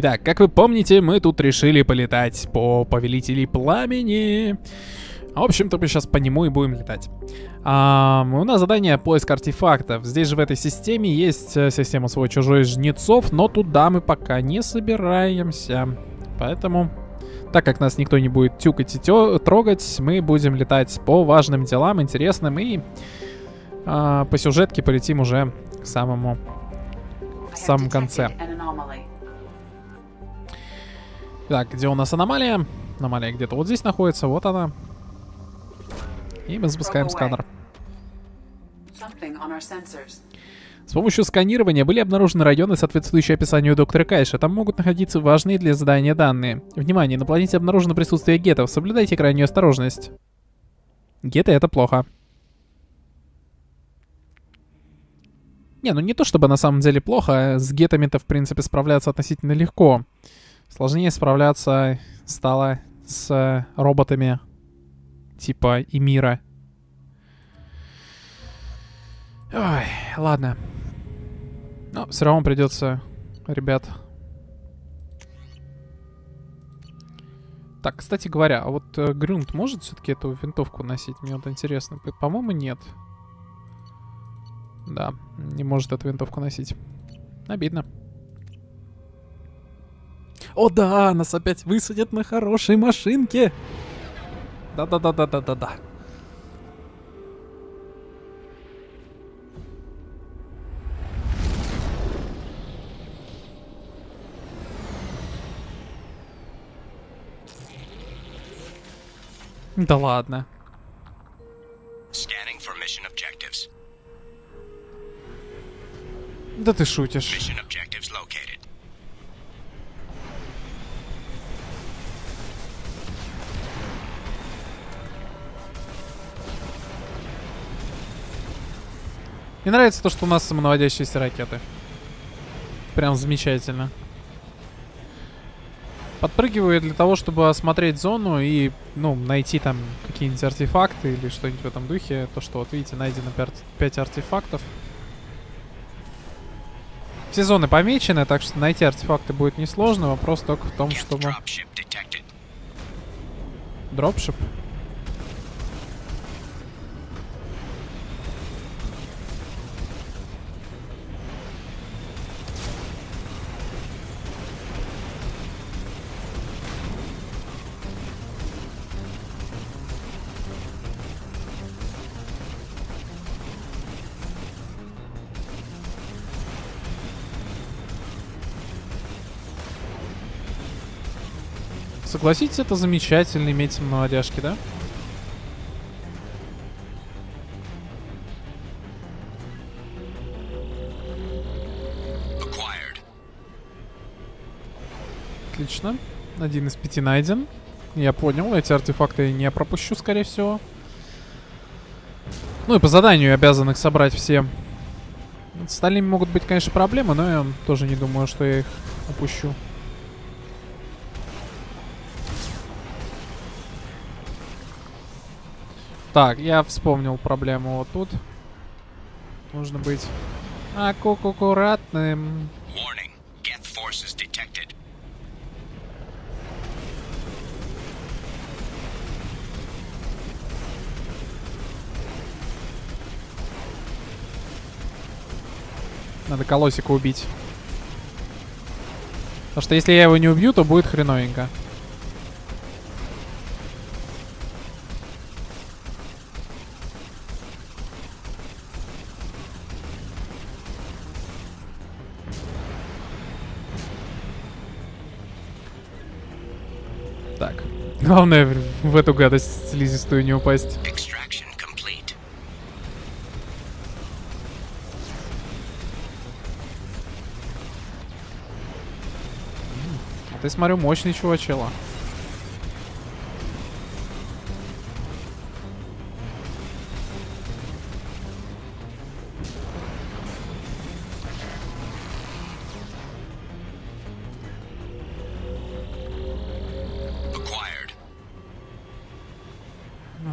Итак, как вы помните, мы тут решили полетать по Повелителей Пламени. В общем-то, мы сейчас по нему и будем летать. У нас задание поиск артефактов. Здесь же в этой системе есть система свой-чужой жнецов, но туда мы пока не собираемся. Поэтому, так как нас никто не будет тюкать и трогать, мы будем летать по важным делам, интересным, и по сюжетке полетим уже в самом конце. Так, где у нас аномалия? Аномалия где-то вот здесь находится, вот она. И мы запускаем сканер. С помощью сканирования были обнаружены районы, соответствующие описанию доктора Кайша. Там могут находиться важные для задания данные. Внимание, на планете обнаружено присутствие гетов. Соблюдайте крайнюю осторожность. Геты — это плохо. Не, ну не то чтобы на самом деле плохо. С гетами-то, в принципе, справляться относительно легко. Сложнее справляться стало с роботами типа Имира. Ой, ладно. Но все равно придется, ребят. Так, кстати говоря, а вот Грант может все-таки эту винтовку носить? Мне вот интересно. По-моему, нет. Да, не может эту винтовку носить. Обидно. О да, нас опять высадят на хорошей машинке. Да-да-да-да-да-да-да. Да ладно. Да ты шутишь. Мне нравится то, что у нас самонаводящиеся ракеты. Прям замечательно. Подпрыгиваю для того, чтобы осмотреть зону и, ну, найти там какие-нибудь артефакты или что-нибудь в этом духе. То, что, вот видите, найдено 5 артефактов. Все зоны помечены, так что найти артефакты будет несложно. Вопрос только в том, чтобы... Дропшип? Согласитесь, это замечательно иметь самонаводяшки, да? Отлично. 1 из 5 найден. Я понял, эти артефакты я не пропущу, скорее всего. Ну и по заданию обязанных собрать все. С остальными могут быть, конечно, проблемы, но я тоже не думаю, что я их упущу. Так, я вспомнил проблему вот тут. Нужно быть аккуратным. Надо колосика убить. Потому что если я его не убью, то будет хреновенько. Главное в эту гадость слизистую не упасть. А ты, смотрю, мощный чувачела.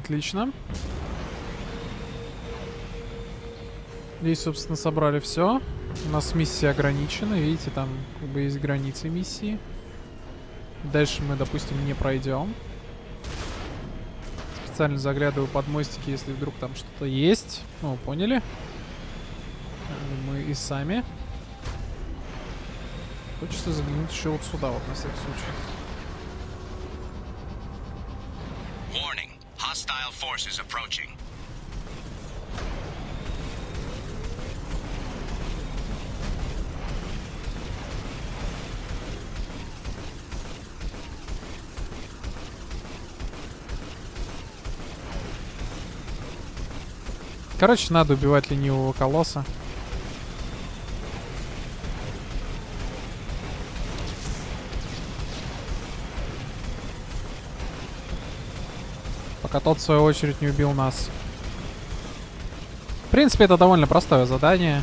Отлично. Здесь, собственно, собрали все. У нас миссия ограничена, видите, там как бы есть границы миссии. Дальше мы, допустим, не пройдем. Специально заглядываю под мостики, если вдруг там что-то есть. Ну, поняли. Мы и сами. Хочется заглянуть еще вот сюда, вот на всякий случай. Короче, надо убивать ленивого колосса. Пока тот, в свою очередь, не убил нас. В принципе, это довольно простое задание.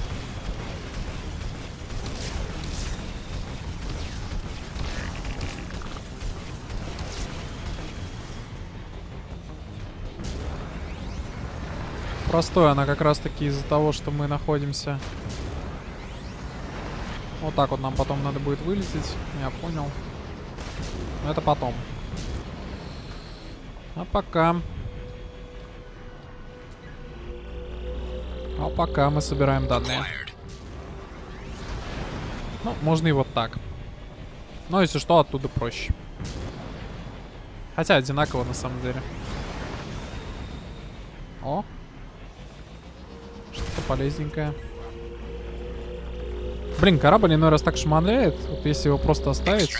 Простое она как раз таки из-за того, что мы находимся. Вот так вот нам потом надо будет вылететь. Я понял. Но это потом. А пока. А пока мы собираем данные. Ну, можно и вот так. Но если что, оттуда проще. Хотя одинаково на самом деле. О! Что-то полезненькое. Блин, корабль иной раз так шмаляет. Вот если его просто оставить,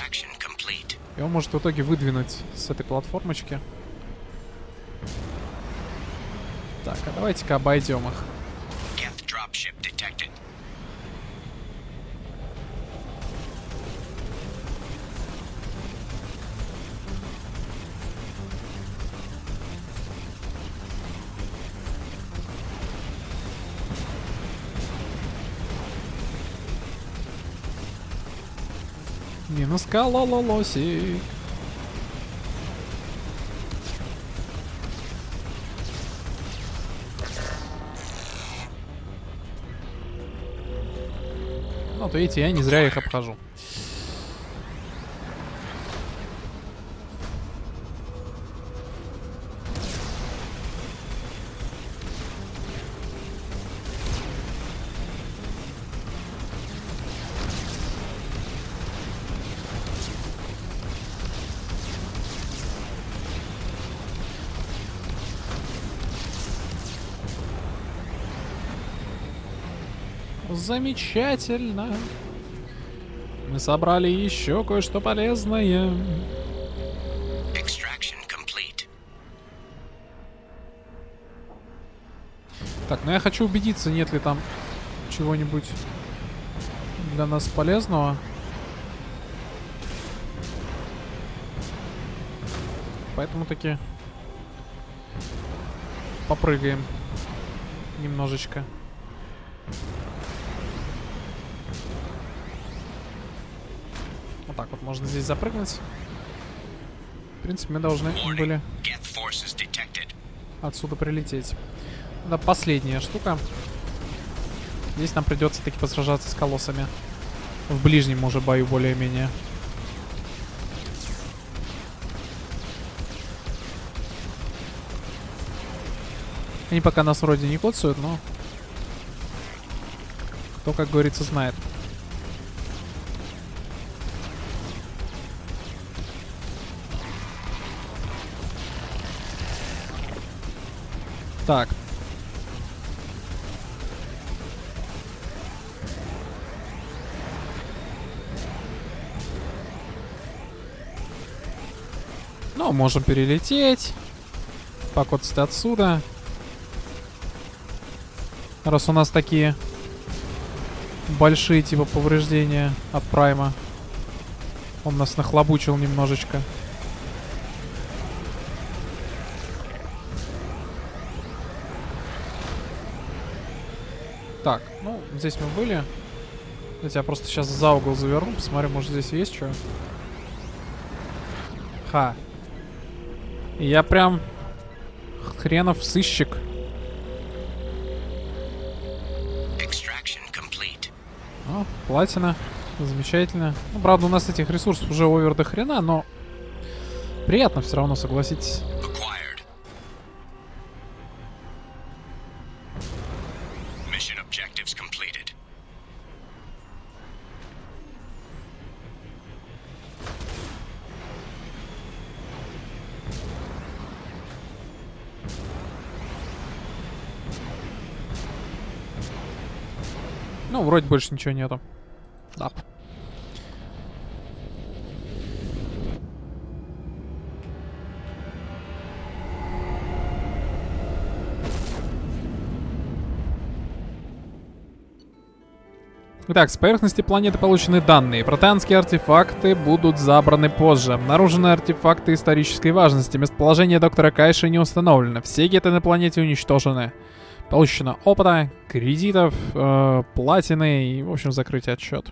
его может в итоге выдвинуть с этой платформочки. Так, а давайте-ка обойдем их. Минус кололосик. Ну, то видите, я не зря их обхожу. Замечательно. Мы собрали еще кое-что полезное. Так, ну я хочу убедиться, нет ли там чего-нибудь для нас полезного. Поэтому таки попрыгаем немножечко. Вот так вот можно здесь запрыгнуть. В принципе, мы должны были отсюда прилететь. Это последняя штука. Здесь нам придется таки посражаться с колоссами. В ближнем уже бою более-менее. Они пока нас вроде не коцают, но кто, как говорится, знает. Так. Ну, можем перелететь. Покоцать отсюда. Раз у нас такие большие типа повреждения от Прайма. Он нас нахлобучил немножечко. Так, ну, здесь мы были. Я просто сейчас за угол заверну. Посмотрю, может, здесь есть что. Ха. Я прям хренов сыщик. Ну, платина. Замечательно. Ну, правда, у нас этих ресурсов уже овер до хрена, но приятно все равно, согласитесь. Ну, вроде больше ничего нету. Да. Итак, с поверхности планеты получены данные. Протеанские артефакты будут забраны позже. Обнаружены артефакты исторической важности. Местоположение доктора Кайши не установлено. Все геты на планете уничтожены. Получено опыта, кредитов, платины и, в общем, закрыть отсчет.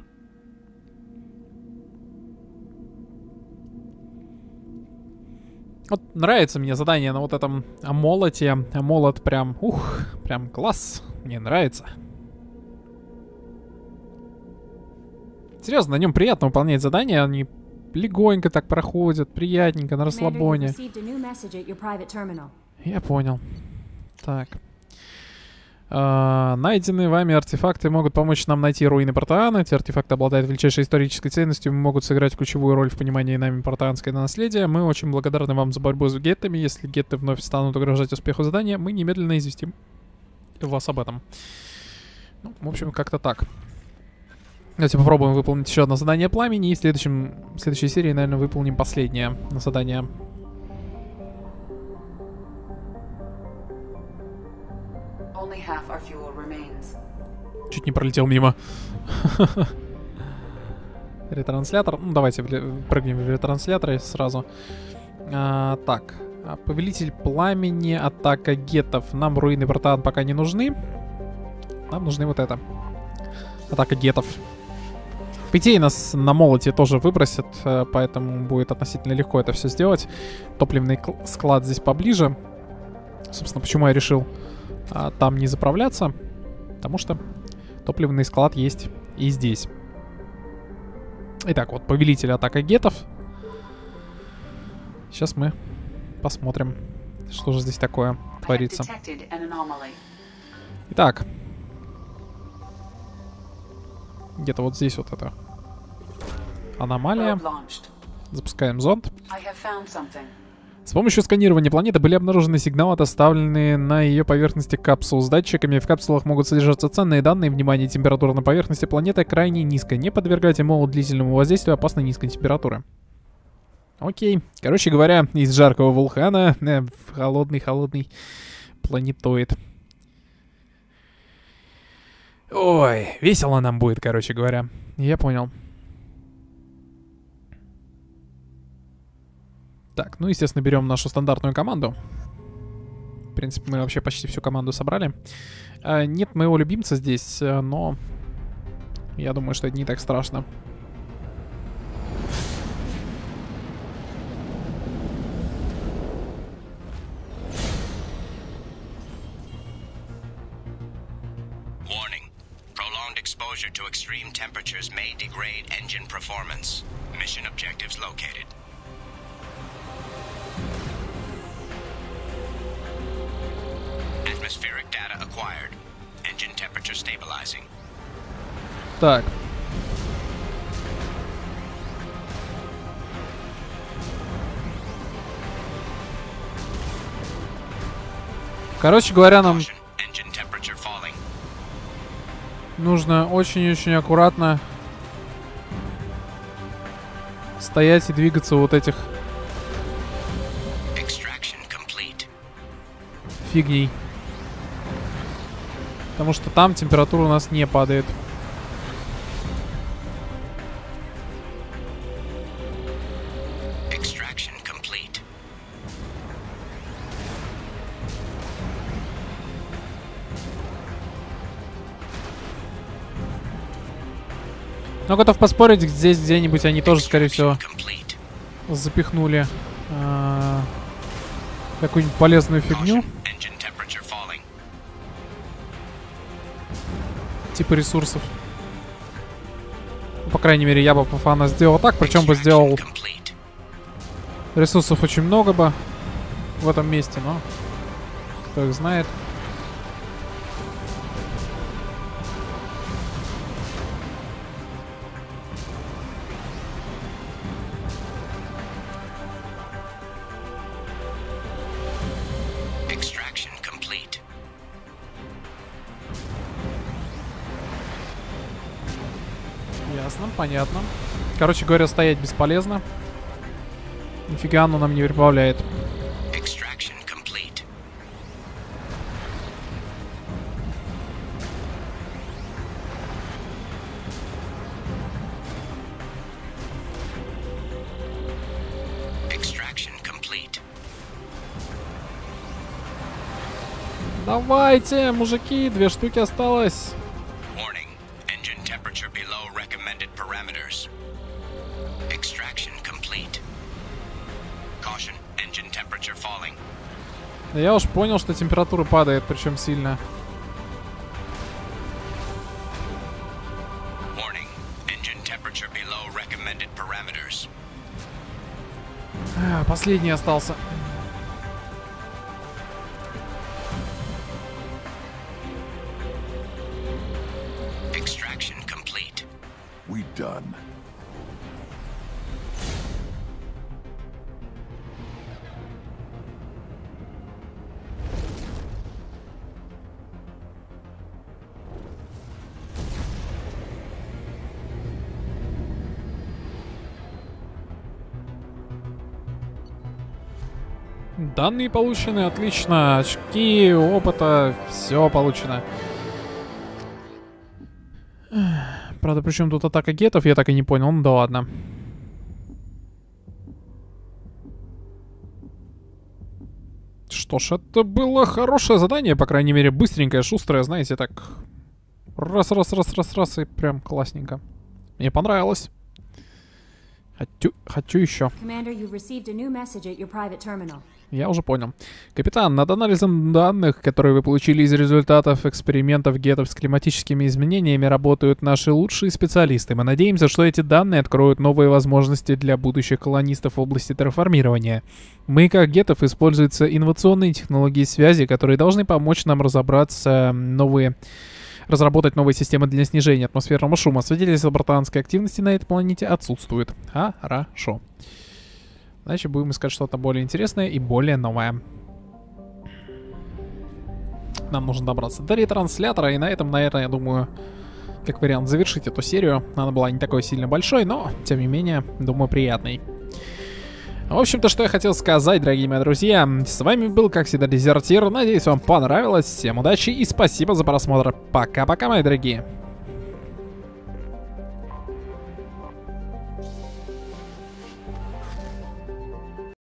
Вот нравится мне задание на вот этом молоте. Молот прям, ух, прям класс. Мне нравится. Серьезно, на нем приятно выполнять задания. Они легонько так проходят, приятненько, на расслабоне. Я понял. Так. Найденные вами артефакты могут помочь нам найти руины Портаана. Эти артефакты обладают величайшей исторической ценностью и могут сыграть ключевую роль в понимании нами портаанское наследие. Мы очень благодарны вам за борьбу с геттами. Если гетты вновь станут угрожать успеху задания, мы немедленно известим вас об этом. Ну, в общем, как-то так. Давайте попробуем выполнить еще одно задание пламени. И в следующей серии, наверное, выполним последнее задание. Чуть не пролетел мимо. Ретранслятор. Ну, давайте прыгнем в ретранслятор сразу. Так. Повелитель пламени, атака гетов. Нам руины Бротан пока не нужны. Нам нужны вот это. Атака гетов. По идее, нас на молоте тоже выбросят, поэтому будет относительно легко это все сделать. Топливный склад здесь поближе. Собственно, почему я решил там не заправляться, потому что топливный склад есть и здесь. Итак, вот повелитель атака гетов. Сейчас мы посмотрим, что же здесь такое творится. Итак, где-то вот здесь вот это аномалия. Запускаем зонд. С помощью сканирования планеты были обнаружены сигналы, оставленные на ее поверхности капсул с датчиками. В капсулах могут содержаться ценные данные. Внимание, температура на поверхности планеты крайне низкая. Не подвергайте молот длительному воздействию опасной низкой температуры. Окей. Короче говоря, из жаркого вулкана в холодный-холодный планетоид. Ой, весело нам будет, короче говоря. Я понял. Так, ну, естественно, берем нашу стандартную команду. В принципе, мы вообще почти всю команду собрали. Нет моего любимца здесь, но я думаю, что это не так страшно. Так. Короче говоря, нам нужно очень-очень аккуратно стоять и двигаться вот этих фигней. Потому что там температура у нас не падает. Но готов поспорить, здесь где-нибудь они тоже, скорее всего, запихнули какую-нибудь полезную фигню. Типа ресурсов. По крайней мере, я бы Портаана сделал так, причем бы сделал... Ресурсов очень много бы в этом месте, но кто их знает. Понятно. Короче говоря, стоять бесполезно. Нифига оно нам не прибавляет. Давайте, мужики, две штуки осталось. Я уж понял, что температура падает, причем сильно. Последний остался. Данные получены, отлично. Очки, опыта, все получено. Правда, причем тут атака гетов, я так и не понял. Ну да ладно. Что ж, это было хорошее задание, по крайней мере, быстренькое, шустрое, знаете, так. Раз, и прям классненько. Мне понравилось. Хочу еще. Я уже понял. Капитан, над анализом данных, которые вы получили из результатов экспериментов гетов с климатическими изменениями, работают наши лучшие специалисты. Мы надеемся, что эти данные откроют новые возможности для будущих колонистов в области терраформирования. В маяках гетов используются инновационные технологии связи, которые должны помочь нам разработать новые системы для снижения атмосферного шума. Свидетельство бротанской активности на этой планете отсутствует. Хорошо. Значит, будем искать что-то более интересное и более новое. Нам нужно добраться до ретранслятора, и на этом, наверное, я думаю, как вариант завершить эту серию. Она была не такой сильно большой, но, тем не менее, думаю, приятной. В общем-то, что я хотел сказать, дорогие мои друзья. С вами был, как всегда, Дезертир. Надеюсь, вам понравилось. Всем удачи и спасибо за просмотр. Пока-пока, мои дорогие.